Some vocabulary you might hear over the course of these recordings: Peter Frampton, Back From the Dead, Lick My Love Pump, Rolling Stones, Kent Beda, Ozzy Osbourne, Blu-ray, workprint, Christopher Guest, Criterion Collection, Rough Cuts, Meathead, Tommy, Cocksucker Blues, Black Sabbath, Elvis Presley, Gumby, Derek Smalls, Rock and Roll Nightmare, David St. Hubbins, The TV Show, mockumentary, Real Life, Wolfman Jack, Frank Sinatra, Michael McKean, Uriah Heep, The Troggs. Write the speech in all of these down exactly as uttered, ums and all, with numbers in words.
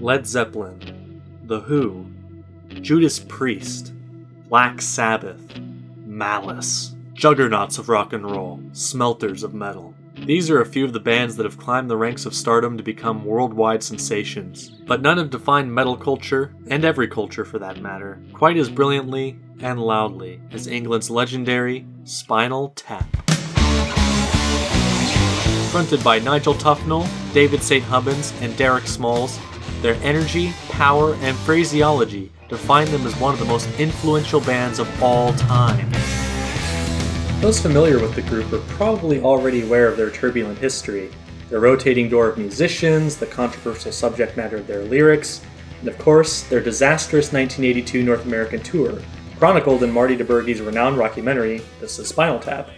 Led Zeppelin, The Who, Judas Priest, Black Sabbath, Malice, juggernauts of rock and roll, smelters of metal. These are a few of the bands that have climbed the ranks of stardom to become worldwide sensations, but none have defined metal culture, and every culture for that matter, quite as brilliantly and loudly as England's legendary Spinal Tap. Fronted by Nigel Tufnel, David Saint Hubbins, and Derek Smalls, their energy, power, and phraseology define them as one of the most influential bands of all time. Those familiar with the group are probably already aware of their turbulent history, their rotating door of musicians, the controversial subject matter of their lyrics, and of course, their disastrous nineteen eighty-two North American tour, chronicled in Marty DiBergi's renowned documentary, This Is Spinal Tap.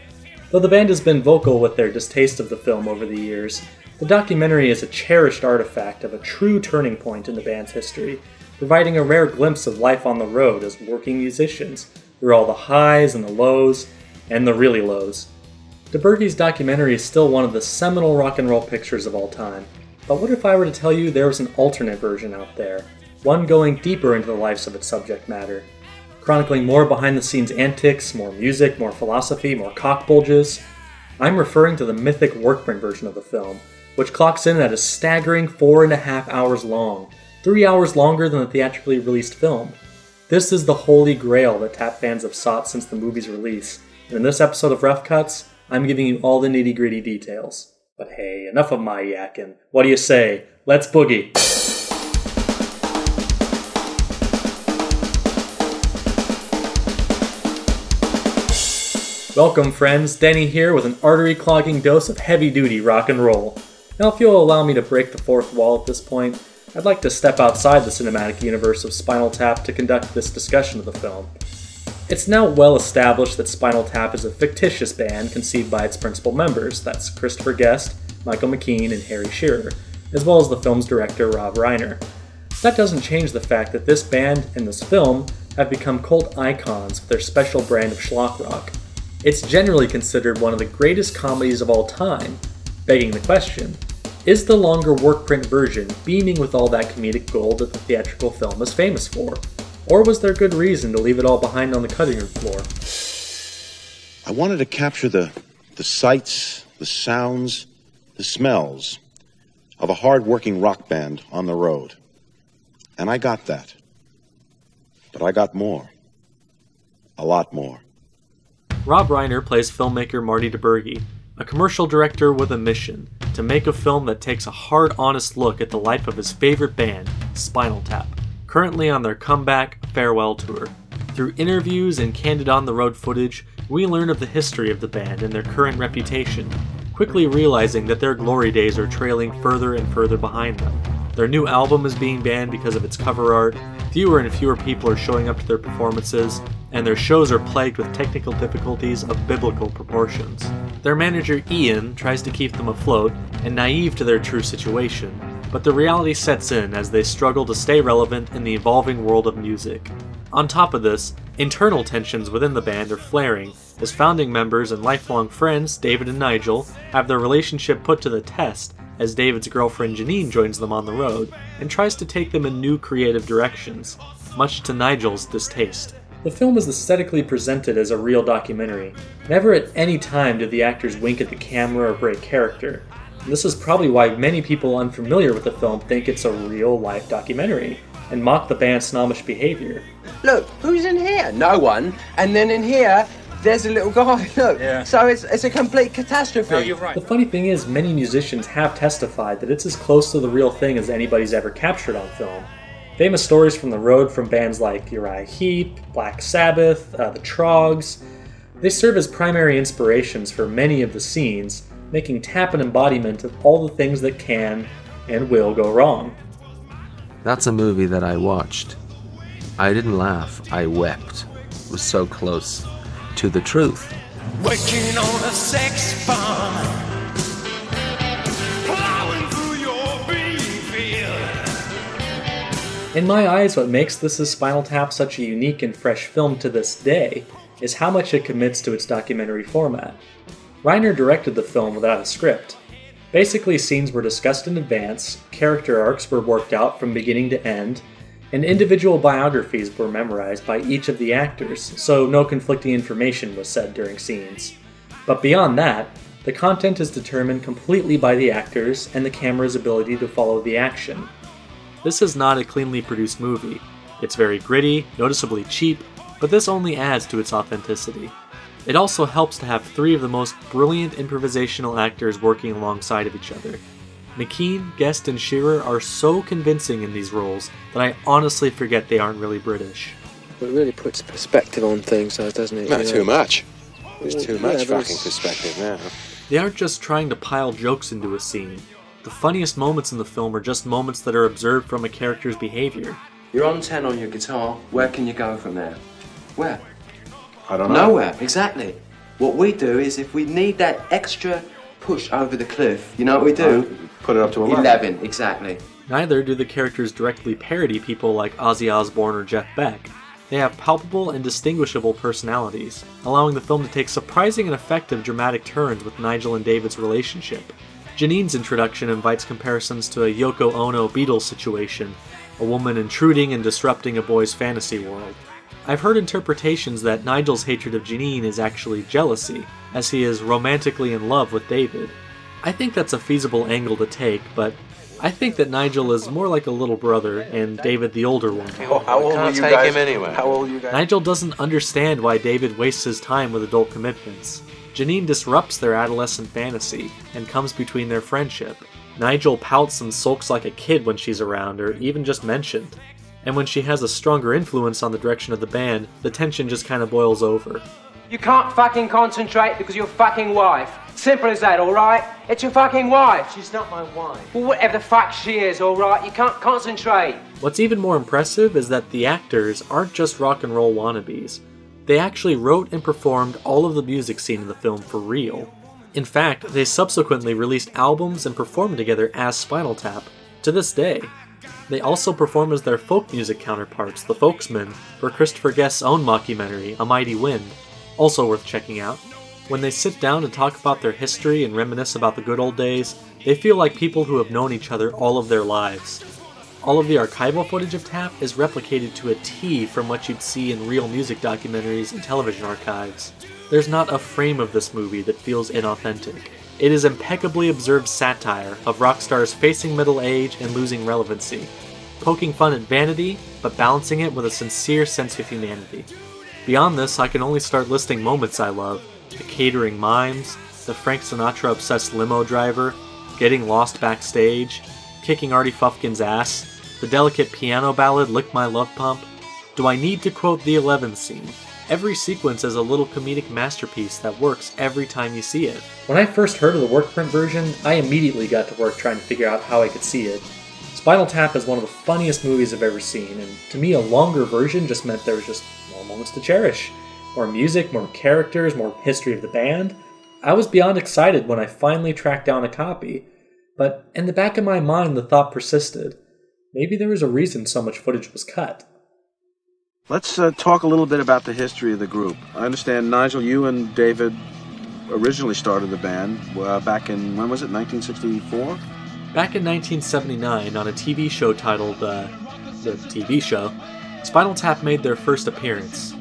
Though the band has been vocal with their distaste of the film over the years, the documentary is a cherished artifact of a true turning point in the band's history, providing a rare glimpse of life on the road as working musicians, through all the highs and the lows, and the really lows. DiBergi's documentary is still one of the seminal rock and roll pictures of all time, but what if I were to tell you there was an alternate version out there, one going deeper into the lives of its subject matter, chronicling more behind-the-scenes antics, more music, more philosophy, more cockbulges? I'm referring to the mythic Workman version of the film, which clocks in at a staggering four and a half hours long, three hours longer than the theatrically released film. This is the holy grail that tap fans have sought since the movie's release, and in this episode of Rough Cuts, I'm giving you all the nitty-gritty details. But hey, enough of my yakking. What do you say? Let's boogie! Welcome friends, Denny here with an artery-clogging dose of heavy-duty rock and roll. Now if you'll allow me to break the fourth wall at this point, I'd like to step outside the cinematic universe of Spinal Tap to conduct this discussion of the film. It's now well established that Spinal Tap is a fictitious band conceived by its principal members, that's Christopher Guest, Michael McKean, and Harry Shearer, as well as the film's director Rob Reiner. That doesn't change the fact that this band and this film have become cult icons with their special brand of schlock rock. It's generally considered one of the greatest comedies of all time, begging the question, is the longer work print version beaming with all that comedic gold that the theatrical film is famous for? Or was there good reason to leave it all behind on the cutting room floor? I wanted to capture the, the sights, the sounds, the smells of a hard-working rock band on the road. And I got that. But I got more. A lot more. Rob Reiner plays filmmaker Marty DiBergi, a commercial director with a mission to make a film that takes a hard, honest look at the life of his favorite band, Spinal Tap, currently on their comeback farewell tour. Through interviews and candid on-the-road footage, we learn of the history of the band and their current reputation, quickly realizing that their glory days are trailing further and further behind them. Their new album is being banned because of its cover art, fewer and fewer people are showing up to their performances, and their shows are plagued with technical difficulties of biblical proportions. Their manager Ian tries to keep them afloat and naive to their true situation, but the reality sets in as they struggle to stay relevant in the evolving world of music. On top of this, internal tensions within the band are flaring, as founding members and lifelong friends David and Nigel have their relationship put to the test as David's girlfriend Janine joins them on the road and tries to take them in new creative directions, much to Nigel's distaste. The film is aesthetically presented as a real documentary. Never at any time did the actors wink at the camera or break character. This is probably why many people unfamiliar with the film think it's a real-life documentary, and mock the band's snobbish behavior. Look, who's in here? No one. And then in here, there's a little guy, look. Yeah. So it's, it's a complete catastrophe. No, you're right. The funny thing is, many musicians have testified that it's as close to the real thing as anybody's ever captured on film. Famous stories from the road from bands like Uriah Heep, Black Sabbath, uh, The Troggs. They serve as primary inspirations for many of the scenes, making tap an embodiment of all the things that can and will go wrong. That's a movie that I watched. I didn't laugh, I wept. It was so close to the truth. Working on a sex farm, plowing through your bean field. In my eyes, what makes This Is Spinal Tap such a unique and fresh film to this day is how much it commits to its documentary format. Reiner directed the film without a script. Basically, scenes were discussed in advance, character arcs were worked out from beginning to end, and individual biographies were memorized by each of the actors, so no conflicting information was said during scenes. But beyond that, the content is determined completely by the actors and the camera's ability to follow the action. This is not a cleanly produced movie. It's very gritty, noticeably cheap, but this only adds to its authenticity. It also helps to have three of the most brilliant improvisational actors working alongside of each other. McKean, Guest, and Shearer are so convincing in these roles that I honestly forget they aren't really British. It really puts perspective on things, doesn't it? Not too much. There's too much fucking perspective now. They aren't just trying to pile jokes into a scene. The funniest moments in the film are just moments that are observed from a character's behavior. You're on ten on your guitar, where can you go from there? Where? I don't know. Nowhere, exactly. What we do is if we need that extra push over the cliff, you know what we do? Put it up to eleven. eleven, exactly. Neither do the characters directly parody people like Ozzy Osbourne or Jeff Beck. They have palpable and distinguishable personalities, allowing the film to take surprising and effective dramatic turns with Nigel and David's relationship. Janine's introduction invites comparisons to a Yoko Ono Beatles situation, a woman intruding and disrupting a boy's fantasy world. I've heard interpretations that Nigel's hatred of Janine is actually jealousy, as he is romantically in love with David. I think that's a feasible angle to take, but I think that Nigel is more like a little brother, and David the older one. How, how old are you guys? Him anyway. How old are you guys? Nigel doesn't understand why David wastes his time with adult commitments. Janine disrupts their adolescent fantasy, and comes between their friendship. Nigel pouts and sulks like a kid when she's around, or even just mentioned. And when she has a stronger influence on the direction of the band, the tension just kind of boils over. You can't fucking concentrate because your fucking wife. Simple as that, alright? It's your fucking wife. She's not my wife. Well, whatever the fuck she is, alright? You can't concentrate. What's even more impressive is that the actors aren't just rock and roll wannabes. They actually wrote and performed all of the music seen in the film for real. In fact, they subsequently released albums and performed together as Spinal Tap, to this day. They also perform as their folk music counterparts, the Folksmen, for Christopher Guest's own mockumentary, A Mighty Wind. Also worth checking out. When they sit down and talk about their history and reminisce about the good old days, they feel like people who have known each other all of their lives. All of the archival footage of Tap is replicated to a T from what you'd see in real music documentaries and television archives. There's not a frame of this movie that feels inauthentic. It is impeccably observed satire of rock stars facing middle age and losing relevancy, poking fun at vanity, but balancing it with a sincere sense of humanity. Beyond this, I can only start listing moments I love. The catering mimes, the Frank Sinatra-obsessed limo driver, getting lost backstage, kicking Artie Fufkin's ass, the delicate piano ballad Lick My Love Pump. Do I need to quote the eleven scene? Every sequence is a little comedic masterpiece that works every time you see it. When I first heard of the work print version, I immediately got to work trying to figure out how I could see it. Spinal Tap is one of the funniest movies I've ever seen, and to me a longer version just meant there was just more moments to cherish. More music, more characters, more history of the band. I was beyond excited when I finally tracked down a copy, but in the back of my mind the thought persisted. Maybe there was a reason so much footage was cut. Let's uh, talk a little bit about the history of the group. I understand, Nigel, you and David originally started the band uh, back in, when was it, nineteen sixty-four? Back in nineteen seventy-nine, on a T V show titled, uh, The T V Show, Spinal Tap made their first appearance.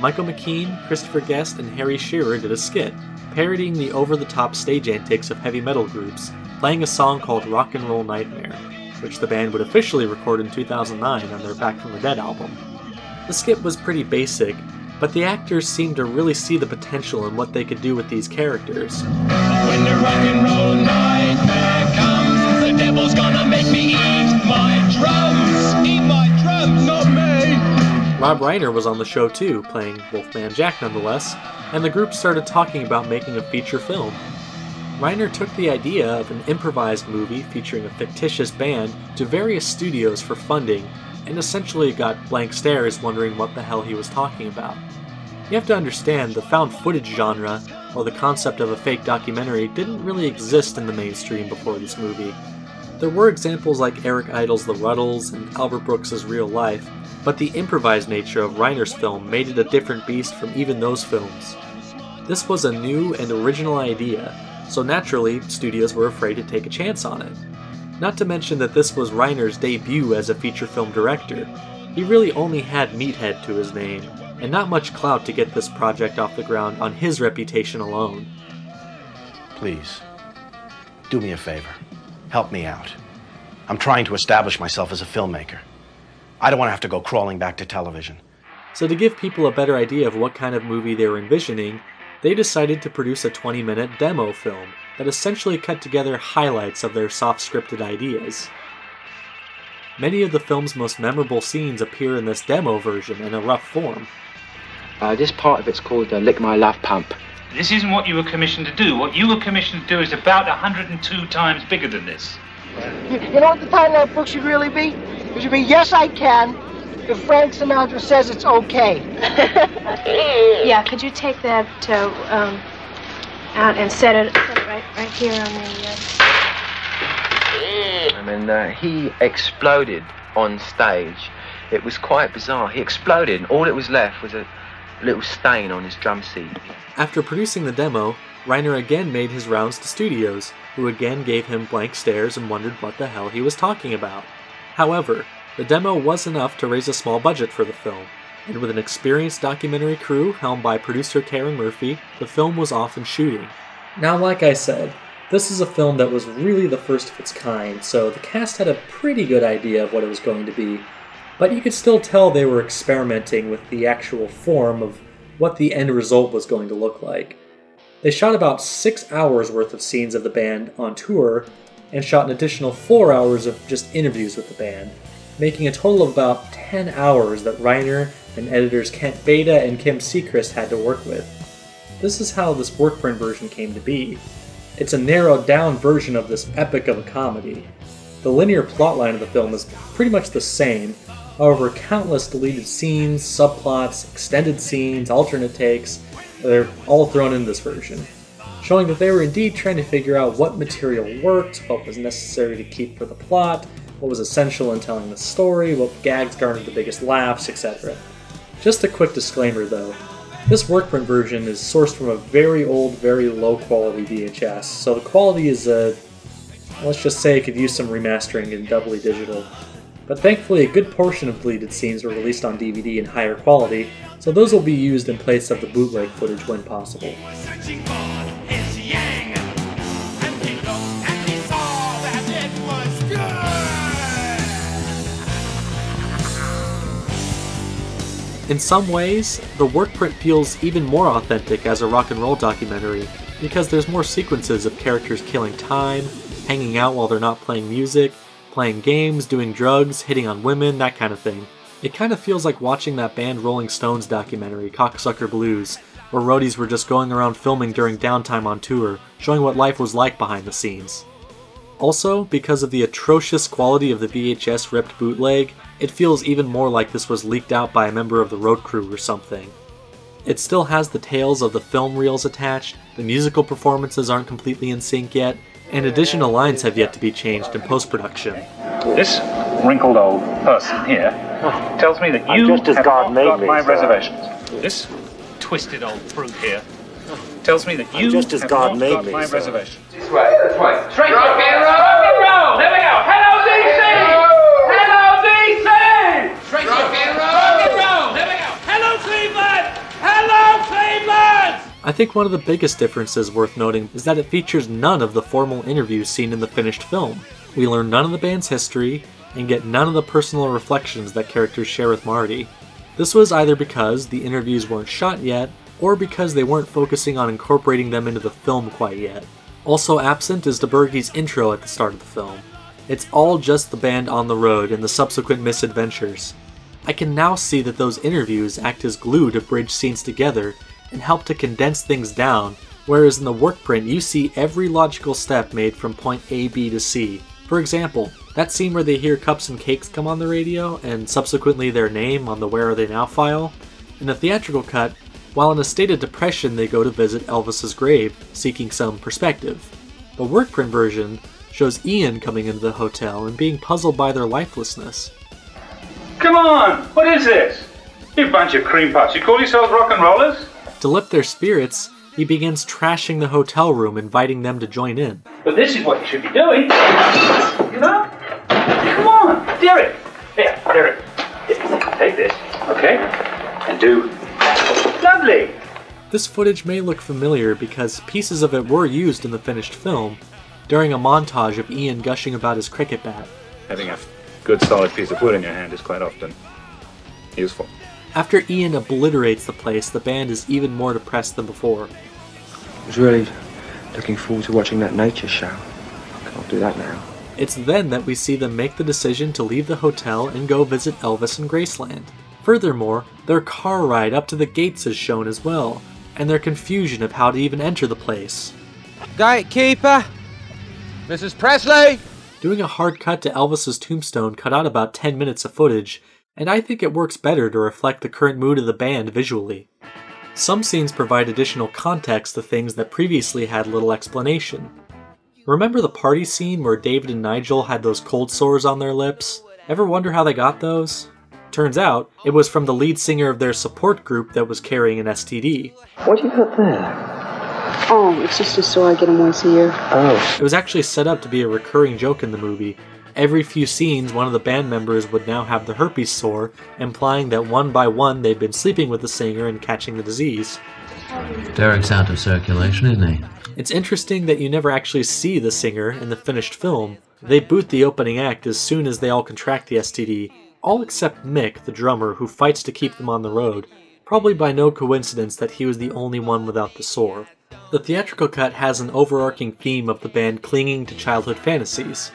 Michael McKean, Christopher Guest, and Harry Shearer did a skit, parodying the over-the-top stage antics of heavy metal groups, playing a song called Rock and Roll Nightmare, which the band would officially record in two thousand nine on their Back From the Dead album. The skit was pretty basic, but the actors seemed to really see the potential in what they could do with these characters. When the rock and roll nightmare comes, the devil's gonna make me eat my drums, eat my drums, not me! Rob Reiner was on the show too, playing Wolfman Jack nonetheless, and the group started talking about making a feature film. Reiner took the idea of an improvised movie featuring a fictitious band to various studios for funding, and essentially got blank stares wondering what the hell he was talking about. You have to understand, the found footage genre, or the concept of a fake documentary, didn't really exist in the mainstream before this movie. There were examples like Eric Idle's The Ruttles and Albert Brooks's Real Life, but the improvised nature of Reiner's film made it a different beast from even those films. This was a new and original idea, so naturally studios were afraid to take a chance on it. Not to mention that this was Reiner's debut as a feature film director. He really only had Meathead to his name, and not much clout to get this project off the ground on his reputation alone. Please, do me a favor. Help me out. I'm trying to establish myself as a filmmaker. I don't want to have to go crawling back to television. So to give people a better idea of what kind of movie they were envisioning, they decided to produce a twenty minute demo film that essentially cut together highlights of their soft-scripted ideas. Many of the film's most memorable scenes appear in this demo version in a rough form. Uh, this part of it's called uh, Lick My Love Pump. This isn't what you were commissioned to do. What you were commissioned to do is about one hundred two times bigger than this. You, you know what the title of that book should really be? It should be Yes I Can, if Frank Sinatra says it's okay. Yeah, could you take that uh, um, out and set it, set it right, right here on the... Uh... I mean, uh, he exploded on stage. It was quite bizarre. He exploded, and all that was left was a little stain on his drum seat. After producing the demo, Reiner again made his rounds to studios, who again gave him blank stares and wondered what the hell he was talking about. However, the demo was enough to raise a small budget for the film, and with an experienced documentary crew helmed by producer Karen Murphy, the film was off and shooting. Now, like I said, this is a film that was really the first of its kind, so the cast had a pretty good idea of what it was going to be, but you could still tell they were experimenting with the actual form of what the end result was going to look like. They shot about six hours worth of scenes of the band on tour, and shot an additional four hours of just interviews with the band, making a total of about ten hours that Reiner and editors Kent Beda and Kim Seacrest had to work with. This is how this workprint version came to be. It's a narrowed-down version of this epic of a comedy. The linear plotline of the film is pretty much the same, however countless deleted scenes, subplots, extended scenes, alternate takes, they're all thrown in this version, showing that they were indeed trying to figure out what material worked, what was necessary to keep for the plot, what was essential in telling the story, what gags garnered the biggest laughs, et cetera. Just a quick disclaimer though. This workprint version is sourced from a very old, very low-quality V H S, so the quality is, uh, let's just say it could use some remastering and doubly digital. But thankfully, a good portion of deleted scenes were released on D V D in higher quality, so those will be used in place of the bootleg footage when possible. In some ways, the workprint feels even more authentic as a rock and roll documentary because there's more sequences of characters killing time, hanging out while they're not playing music, playing games, doing drugs, hitting on women, that kind of thing. It kind of feels like watching that band Rolling Stones documentary, Cocksucker Blues, where roadies were just going around filming during downtime on tour, showing what life was like behind the scenes. Also, because of the atrocious quality of the V H S ripped bootleg, it feels even more like this was leaked out by a member of the road crew or something. It still has the tales of the film reels attached, the musical performances aren't completely in sync yet, and additional lines have yet to be changed in post-production. This wrinkled old person here tells me that you just have God not got me, my sir. reservations. This twisted old brute here tells me that you just have God not got me, my sir. reservations. This way, this way. Straight rock and roll! Rock and roll! There we go! Hello, D C! Hello, D C! Straight rock and roll! Rock and roll! There we go! Hello, Cleveland! Hello, Cleveland! I think one of the biggest differences worth noting is that it features none of the formal interviews seen in the finished film. We learn none of the band's history, and get none of the personal reflections that characters share with Marty. This was either because the interviews weren't shot yet, or because they weren't focusing on incorporating them into the film quite yet. Also absent is DiBergi's intro at the start of the film. It's all just the band on the road and the subsequent misadventures. I can now see that those interviews act as glue to bridge scenes together and help to condense things down, whereas in the workprint you see every logical step made from point A, B to C. For example, that scene where they hear Cups and Cakes come on the radio and subsequently their name on the Where Are They Now file. In the theatrical cut, while in a state of depression, they go to visit Elvis's grave, seeking some perspective. The workprint version shows Ian coming into the hotel and being puzzled by their lifelessness. Come on! What is this? You bunch of cream puffs. You call yourselves rock and rollers? To lift their spirits, he begins trashing the hotel room, inviting them to join in. But this is what you should be doing, you know? Come on, Derek. Here, Derek. Take this, okay? And do that. Lovely! This footage may look familiar because pieces of it were used in the finished film during a montage of Ian gushing about his cricket bat. Having a good solid piece of wood in your hand is quite often useful. After Ian obliterates the place, the band is even more depressed than before. I was really looking forward to watching that nature show. I can't do that now. It's then that we see them make the decision to leave the hotel and go visit Elvis in Graceland. Furthermore, their car ride up to the gates is shown as well, and their confusion of how to even enter the place. Gatekeeper! Missus Presley! Doing a hard cut to Elvis's tombstone cut out about ten minutes of footage, and I think it works better to reflect the current mood of the band visually. Some scenes provide additional context to things that previously had little explanation. Remember the party scene where David and Nigel had those cold sores on their lips? Ever wonder how they got those? Turns out, it was from the lead singer of their support group that was carrying an S T D. What do you got there? Oh, it's just a sore I get them once a year. Oh. It was actually set up to be a recurring joke in the movie. Every few scenes, one of the band members would now have the herpes sore, implying that one by one they'd been sleeping with the singer and catching the disease. Derek's out of circulation, isn't he? It's interesting that you never actually see the singer in the finished film. They boot the opening act as soon as they all contract the S T D, all except Mick, the drummer, who fights to keep them on the road, probably by no coincidence that he was the only one without the sore. The theatrical cut has an overarching theme of the band clinging to childhood fantasies.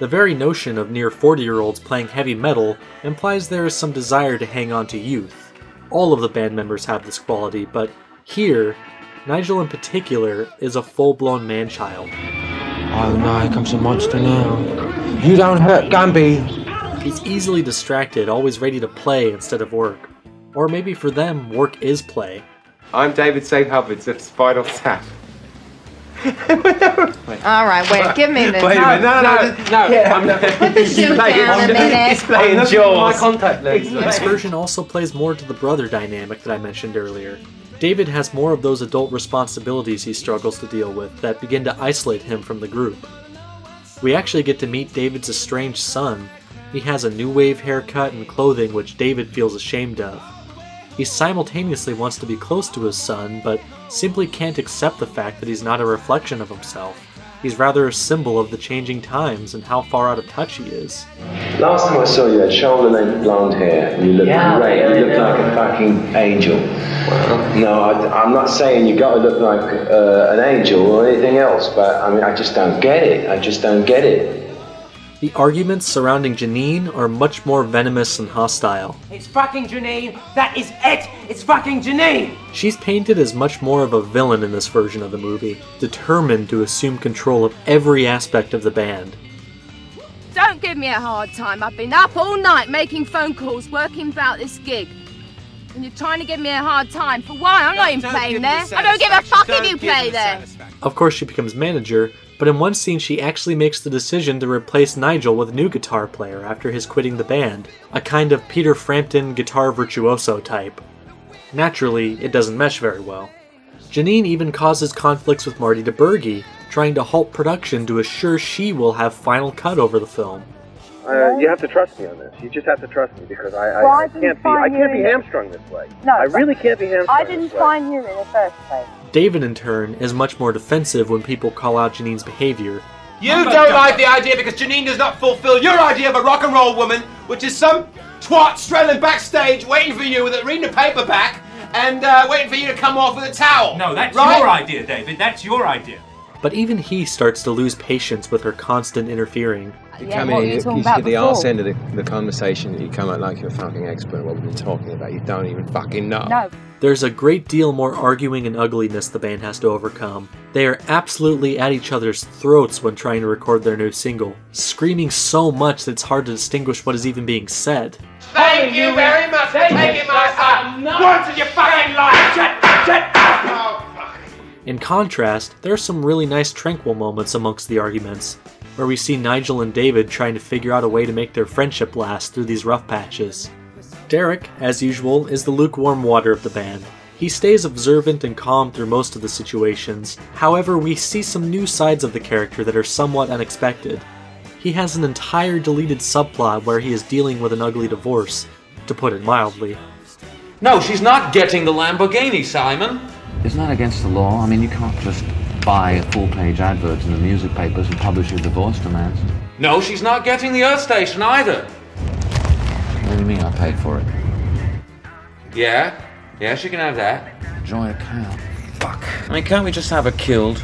The very notion of near forty-year-olds playing heavy metal implies there is some desire to hang on to youth. All of the band members have this quality, but here, Nigel in particular is a full-blown man-child. Oh no, here comes a monster now. You don't hurt Gumby! He's easily distracted, always ready to play instead of work. Or maybe for them, work is play. I'm David Saint Hubbins of Spinal Tap. Alright, wait, give me this. Wait a minute, no, no, no, no. Yeah, I'm not. Put the shoe down a minute. He's playing Jaws. My contact lens. This version also plays more to the brother dynamic that I mentioned earlier. David has more of those adult responsibilities he struggles to deal with that begin to isolate him from the group. We actually get to meet David's estranged son. He has a new wave haircut and clothing which David feels ashamed of. He simultaneously wants to be close to his son, but simply can't accept the fact that he's not a reflection of himself. He's rather a symbol of the changing times and how far out of touch he is. Last time I saw you, you had shoulder-length blonde hair. You looked yeah, great. Yeah, you looked yeah. like a fucking angel. Wow. No, I, I'm not saying you got to look like uh, an angel or anything else, but I mean, I just don't get it. I just don't get it. The arguments surrounding Janine are much more venomous and hostile. It's fucking Janine! That is it! It's fucking Janine! She's painted as much more of a villain in this version of the movie, determined to assume control of every aspect of the band. Don't give me a hard time. I've been up all night making phone calls, working about this gig. And you're trying to give me a hard time. For why? I'm no, not even playing there. I don't give a fuck don't if you play there. Of course she becomes manager, but in one scene she actually makes the decision to replace Nigel with a new guitar player after his quitting the band, a kind of Peter Frampton guitar virtuoso type. Naturally, it doesn't mesh very well. Janine even causes conflicts with Marty DiBergi, trying to halt production to assure she will have final cut over the film. Uh, you have to trust me on this. You just have to trust me because I, I, well, I, I can't be I can't be hamstrung this way. No, I really can't be hamstrung. I didn't find you in the first place. David, in turn, is much more defensive when people call out Janine's behavior. You oh don't God. like the idea because Janine does not fulfill your idea of a rock and roll woman, which is some twat straddling backstage waiting for you with a reading a paperback and uh, waiting for you to come off with a towel. No, that's right? your idea, David. That's your idea. But even he starts to lose patience with her constant interfering. You yeah, come in, you, you get the arse end of the, the conversation, you come out like you're a fucking expert in what we've been talking about. You don't even fucking know. No. There's a great deal more arguing and ugliness the band has to overcome. They are absolutely at each other's throats when trying to record their new single, screaming so much that it's hard to distinguish what is even being said. Thank you very much for taking my son! Once in your fucking life! Shut, shut up! Oh, fuck. In contrast, there are some really nice tranquil moments amongst the arguments, where we see Nigel and David trying to figure out a way to make their friendship last through these rough patches. Derek, as usual, is the lukewarm water of the band. He stays observant and calm through most of the situations. However, we see some new sides of the character that are somewhat unexpected. He has an entire deleted subplot where he is dealing with an ugly divorce, to put it mildly. No, she's not getting the Lamborghini, Simon. Isn't that against the law? I mean, you can't just buy full-page adverts in the music papers and publish your divorce demands. No, she's not getting the Earth Station either. What do you mean I paid for it? Yeah, yeah, she can have that. Joint account. Fuck. I mean, can't we just have her killed?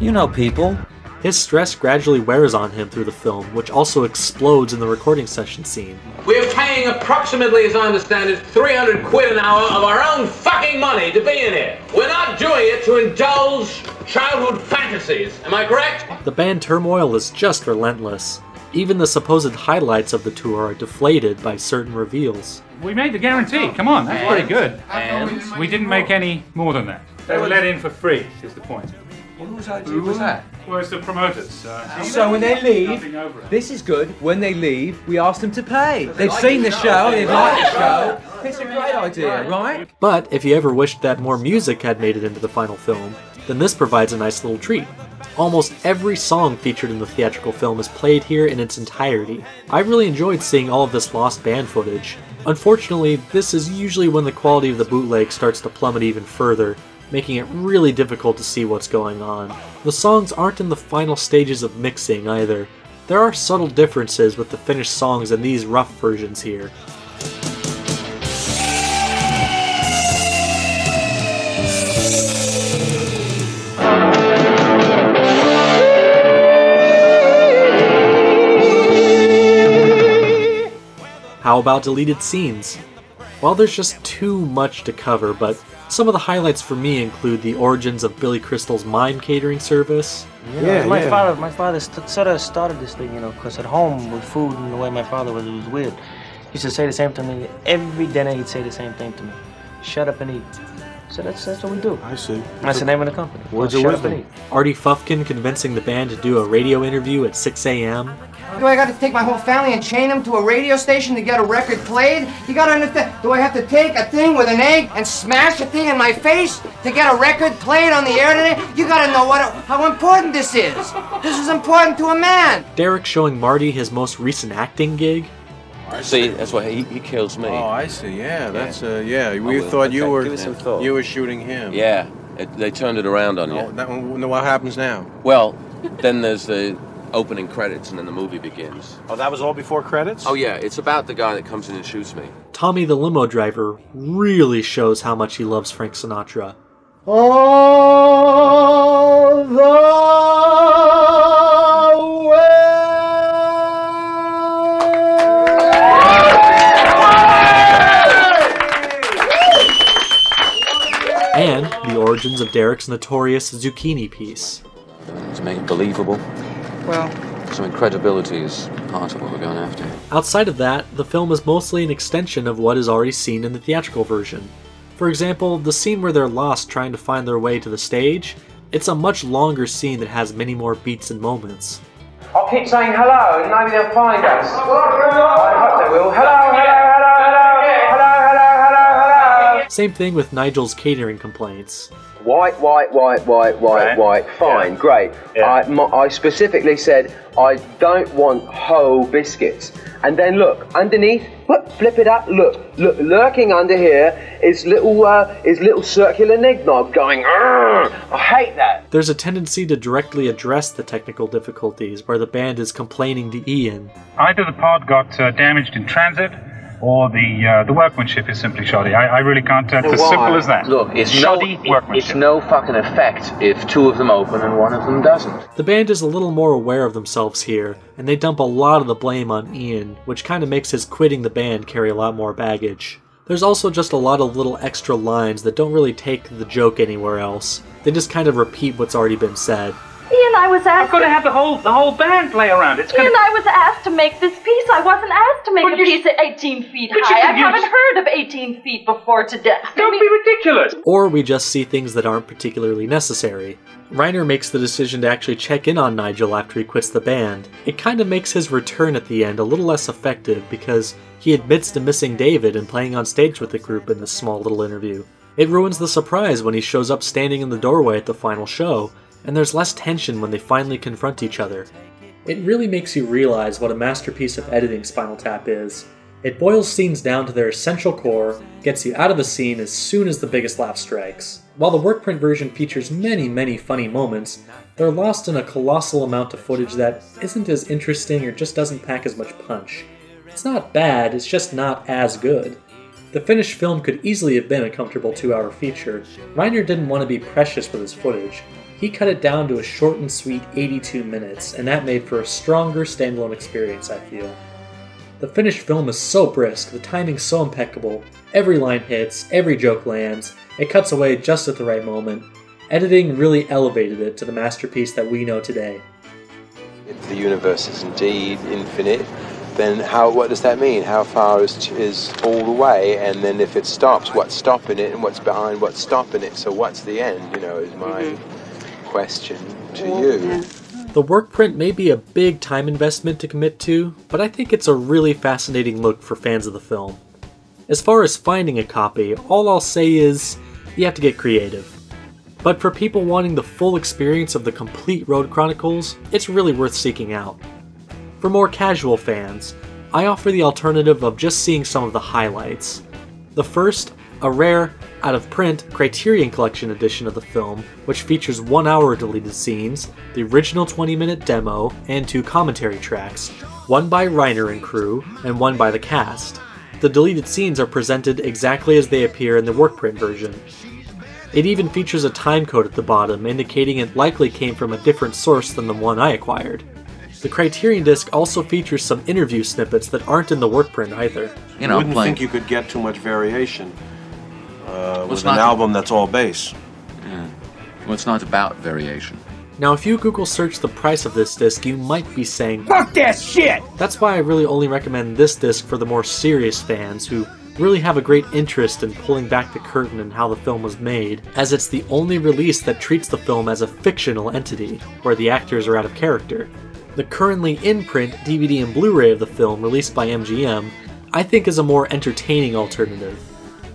You know people. His stress gradually wears on him through the film, which also explodes in the recording session scene. We're paying approximately, as I understand it, three hundred quid an hour of our own fucking money to be in here. We're not doing it to indulge childhood fantasies, am I correct? The band turmoil is just relentless. Even the supposed highlights of the tour are deflated by certain reveals. We made the guarantee, come on, that's pretty good. And we didn't make any more than that. They were let in for free, is the point. Whose idea was that? Well, it's the promoters. Uh, so when they leave, this is good, when they leave, we ask them to pay. They've seen the show, they've liked the show. It's a great idea, right? But if you ever wished that more music had made it into the final film, then this provides a nice little treat. Almost every song featured in the theatrical film is played here in its entirety. I really enjoyed seeing all of this lost band footage. Unfortunately, this is usually when the quality of the bootleg starts to plummet even further, making it really difficult to see what's going on. The songs aren't in the final stages of mixing either. There are subtle differences with the finished songs in these rough versions here. How about deleted scenes? Well, there's just too much to cover, but some of the highlights for me include the origins of Billy Crystal's mime catering service. Yeah, yeah my yeah. father, my father st sort of started this thing, you know, because at home with food and the way my father was, it was weird. He used to say the same to me every dinner. He'd say the same thing to me: "Shut up and eat." So that's that's what we do. I see. That's the name of the company. Words of wisdom. Artie Fufkin convincing the band to do a radio interview at six A M Do I got to take my whole family and chain them to a radio station to get a record played? You got to understand, do I have to take a thing with an egg and smash a thing in my face to get a record played on the air today? You got to know what how important this is. This is important to a man. Derek showing Marty his most recent acting gig. See, that's why he, he kills me. Oh, I see. Yeah, that's uh, yeah. We oh, thought okay. you were Give me some thought. you were shooting him. Yeah, it, they turned it around on no, you. That, no, what happens now? Well, then there's the opening credits, and then the movie begins. Oh, that was all before credits? Oh yeah, it's about the guy that comes in and shoots me. Tommy the limo driver really shows how much he loves Frank Sinatra. All the way. And the origins of Derek's notorious zucchini piece. To make it believable. Well, some credibility is part of what we're going after. Outside of that, the film is mostly an extension of what is already seen in the theatrical version. For example, the scene where they're lost trying to find their way to the stage, it's a much longer scene that has many more beats and moments. I'll keep saying hello and maybe they'll find us. I hope they will. Hello, hello, hello, hello, hello, hello, hello, hello. Same thing with Nigel's catering complaints. White, white, white, white, white, right. white, fine, yeah. great. Yeah. I, my, I specifically said, I don't want whole biscuits. And then look, underneath, whoop, flip it up, look, look, lurking under here is little, uh, is little circular nignog going, I hate that. There's a tendency to directly address the technical difficulties where the band is complaining to Ian. Either the pod got uh, damaged in transit, or the uh, the workmanship is simply shoddy. I, I really can't tell. It's as simple as that. Look, it's shoddy no, workmanship. It's no fucking effect if two of them open and one of them doesn't. The band is a little more aware of themselves here, and they dump a lot of the blame on Ian, which kind of makes his quitting the band carry a lot more baggage. There's also just a lot of little extra lines that don't really take the joke anywhere else. They just kind of repeat what's already been said. Ian, I was asked... I've got to have the whole, the whole band play around. It's Ian, I was asked to make this piece. I wasn't asked to make a piece at eighteen feet high. I haven't heard of eighteen feet before today. Don't be ridiculous! Or we just see things that aren't particularly necessary. Reiner makes the decision to actually check in on Nigel after he quits the band. It kind of makes his return at the end a little less effective because he admits to missing David and playing on stage with the group in this small little interview. It ruins the surprise when he shows up standing in the doorway at the final show, and there's less tension when they finally confront each other. It really makes you realize what a masterpiece of editing Spinal Tap is. It boils scenes down to their essential core, gets you out of the scene as soon as the biggest laugh strikes. While the workprint version features many, many funny moments, they're lost in a colossal amount of footage that isn't as interesting or just doesn't pack as much punch. It's not bad, it's just not as good. The finished film could easily have been a comfortable two-hour feature. Reiner didn't want to be precious with his footage. He cut it down to a short and sweet eighty-two minutes, and that made for a stronger standalone experience, I feel. The finished film is so brisk, the timing's so impeccable, every line hits, every joke lands, it cuts away just at the right moment. Editing really elevated it to the masterpiece that we know today. If the universe is indeed infinite, then how? What does that mean? How far is, is all the way? And then if it stops, what's stopping it? And what's behind what's stopping it? So what's the end, you know, is my mm-hmm. question to you. Yeah. The workprint may be a big time investment to commit to, but I think it's a really fascinating look for fans of the film. As far as finding a copy, all I'll say is, you have to get creative. But for people wanting the full experience of the complete Road Chronicles, it's really worth seeking out. For more casual fans, I offer the alternative of just seeing some of the highlights. The first, a rare, out-of-print Criterion Collection edition of the film, which features one hour of deleted scenes, the original twenty minute demo, and two commentary tracks, one by Reiner and crew, and one by the cast. The deleted scenes are presented exactly as they appear in the workprint version. It even features a timecode at the bottom, indicating it likely came from a different source than the one I acquired. The Criterion disc also features some interview snippets that aren't in the workprint either. You know, I wouldn't like... think you could get too much variation. Uh, well, with an album that's all bass. Yeah. Well, it's not about variation. Now, if you Google search the price of this disc, you might be saying, fuck that shit! That's why I really only recommend this disc for the more serious fans who really have a great interest in pulling back the curtain and how the film was made, as it's the only release that treats the film as a fictional entity, where the actors are out of character. The currently in-print D V D and Blu-ray of the film, released by M G M, I think is a more entertaining alternative.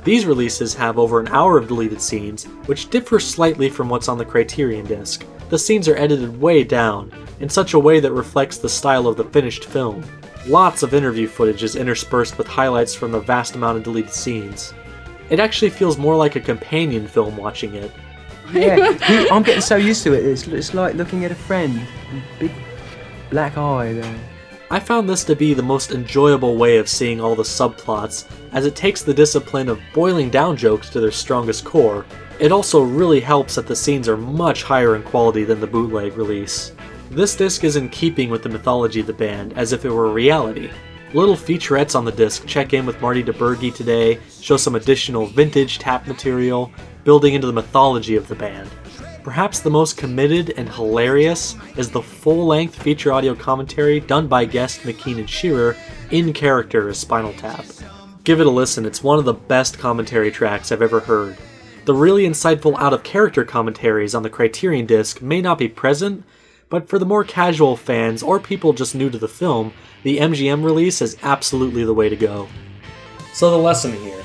These releases have over an hour of deleted scenes, which differ slightly from what's on the Criterion disc. The scenes are edited way down, in such a way that reflects the style of the finished film. Lots of interview footage is interspersed with highlights from the vast amount of deleted scenes. It actually feels more like a companion film watching it. Yeah, I'm getting so used to it, it's, it's like looking at a friend. Big black eye there. I found this to be the most enjoyable way of seeing all the subplots, as it takes the discipline of boiling down jokes to their strongest core. It also really helps that the scenes are much higher in quality than the bootleg release. This disc is in keeping with the mythology of the band, as if it were reality. Little featurettes on the disc check in with Marty DiBergi today, show some additional vintage tap material, building into the mythology of the band. Perhaps the most committed and hilarious is the full-length feature audio commentary done by Guest, McKean, and Shearer in character as Spinal Tap. Give it a listen, it's one of the best commentary tracks I've ever heard. The really insightful out-of-character commentaries on the Criterion disc may not be present, but for the more casual fans or people just new to the film, the M G M release is absolutely the way to go. So the lesson here.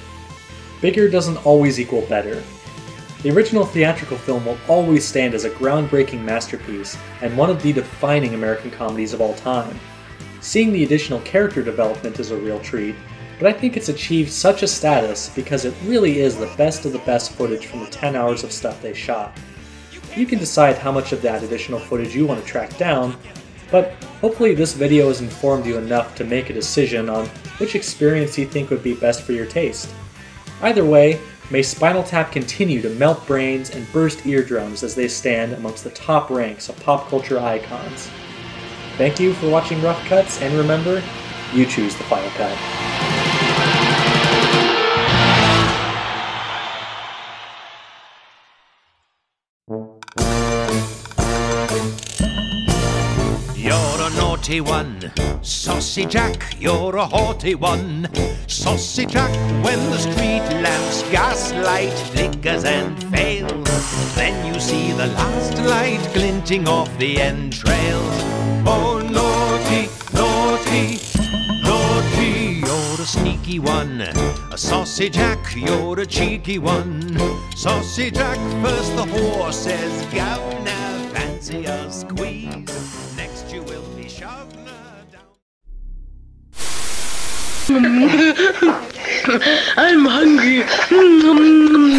Bigger doesn't always equal better. The original theatrical film will always stand as a groundbreaking masterpiece and one of the defining American comedies of all time. Seeing the additional character development is a real treat, but I think it's achieved such a status because it really is the best of the best footage from the ten hours of stuff they shot. You can decide how much of that additional footage you want to track down, but hopefully this video has informed you enough to make a decision on which experience you think would be best for your taste. Either way, may Spinal Tap continue to melt brains and burst eardrums as they stand amongst the top ranks of pop culture icons. Thank you for watching Rough Cuts, and remember, you choose the final cut. You're a naughty one, saucy Jack, you're a haughty one. Saucy Jack, when the street lamps gaslight flickers and fail, then you see the last light glinting off the entrails. Oh, naughty, naughty, naughty, you're a sneaky cheeky one. A sausage hack, you're a cheeky one. Sausage hack, first the horse says go, now fancy a squeeze. Next you will be shoved down. I'm hungry.